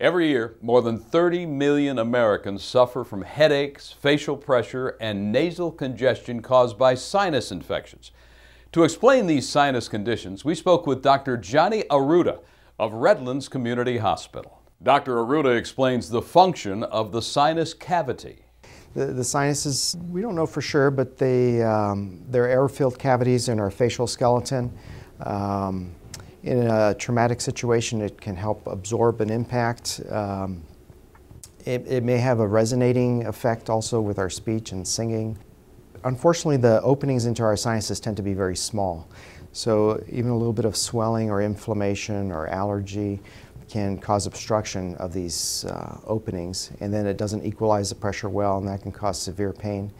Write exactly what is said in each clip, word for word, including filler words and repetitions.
Every year, more than thirty million Americans suffer from headaches, facial pressure, and nasal congestion caused by sinus infections. To explain these sinus conditions, we spoke with Doctor Johnny Arruda of Redlands Community Hospital. Doctor Arruda explains the function of the sinus cavity. The, the sinuses, we don't know for sure, but they, um, they're air-filled cavities in our facial skeleton. Um, In a traumatic situation, it can help absorb an impact. Um, it, it may have a resonating effect also with our speech and singing. Unfortunately, the openings into our sinuses tend to be very small. So even a little bit of swelling or inflammation or allergy can cause obstruction of these uh, openings, and then it doesn't equalize the pressure well, and that can cause severe pain.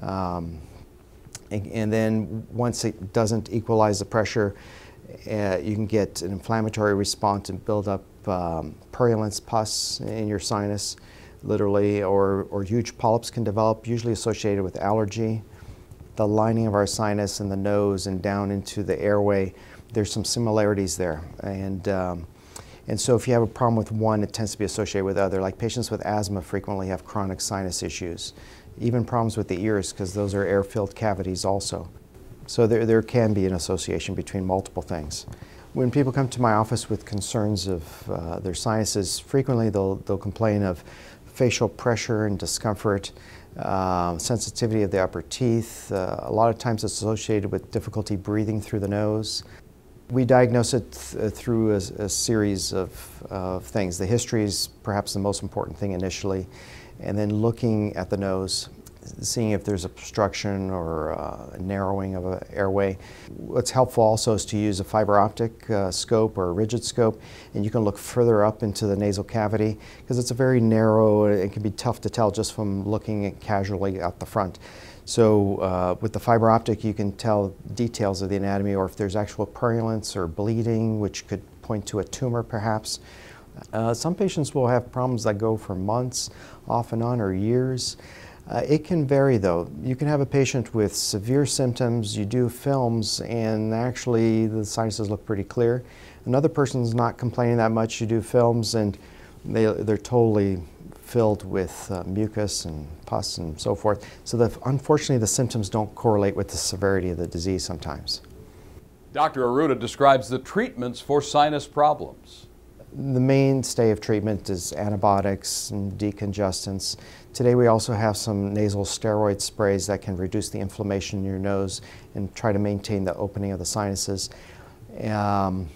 Um, and, and then once it doesn't equalize the pressure, Uh, you can get an inflammatory response and build up um, purulence, pus in your sinus, literally, or, or huge polyps can develop, usually associated with allergy. The lining of our sinus and the nose and down into the airway, there's some similarities there. And, um, and so if you have a problem with one, it tends to be associated with other. Like patients with asthma frequently have chronic sinus issues, even problems with the ears, because those are air-filled cavities also. So there, there can be an association between multiple things. When people come to my office with concerns of uh, their sinuses, frequently they'll, they'll complain of facial pressure and discomfort, uh, sensitivity of the upper teeth. Uh, a lot of times it's associated with difficulty breathing through the nose. We diagnose it th through a, a series of, of things. The history is perhaps the most important thing initially, and then looking at the nose, seeing if there's obstruction or uh, narrowing of an airway. What's helpful also is to use a fiber optic uh, scope or a rigid scope, and you can look further up into the nasal cavity because it's a very narrow, it can be tough to tell just from looking at casually out the front. So uh, with the fiber optic you can tell details of the anatomy, or if there's actual purulence or bleeding, which could point to a tumor perhaps. Uh, some patients will have problems that go for months off and on, or years. Uh, it can vary though. You can have a patient with severe symptoms, you do films, and actually the sinuses look pretty clear. Another person's not complaining that much, you do films, and they, they're totally filled with uh, mucus and pus and so forth. So the, unfortunately the symptoms don't correlate with the severity of the disease sometimes. Doctor Arruda describes the treatments for sinus problems. The mainstay of treatment is antibiotics and decongestants. Today we also have some nasal steroid sprays that can reduce the inflammation in your nose and try to maintain the opening of the sinuses. Um,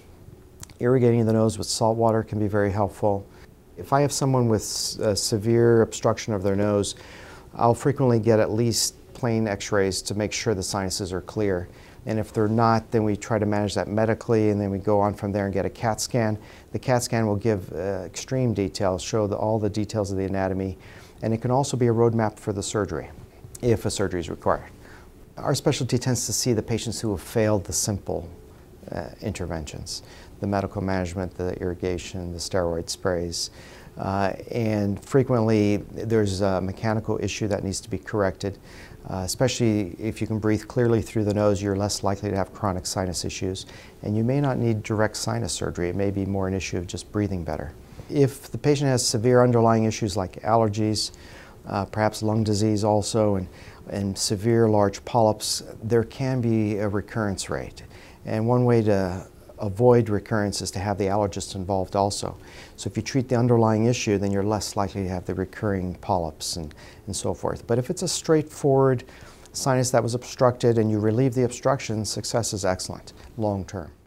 irrigating the nose with salt water can be very helpful. If I have someone with severe obstruction of their nose, I'll frequently get at least plain x-rays to make sure the sinuses are clear. And if they're not, then we try to manage that medically, and then we go on from there and get a CAT scan. The CAT scan will give uh, extreme details, show the, all the details of the anatomy, and it can also be a roadmap for the surgery, if a surgery is required. Our specialty tends to see the patients who have failed the simple uh, interventions, the medical management, the irrigation, the steroid sprays, uh, and frequently there's a mechanical issue that needs to be corrected. Uh, especially if you can breathe clearly through the nose, you're less likely to have chronic sinus issues. And you may not need direct sinus surgery. It may be more an issue of just breathing better. If the patient has severe underlying issues like allergies, uh, perhaps lung disease also, and, and severe large polyps, there can be a recurrence rate. And one way to avoid recurrence is to have the allergist involved also. So if you treat the underlying issue, then you're less likely to have the recurring polyps and, and so forth. But if it's a straightforward sinus that was obstructed and you relieve the obstruction, success is excellent long term.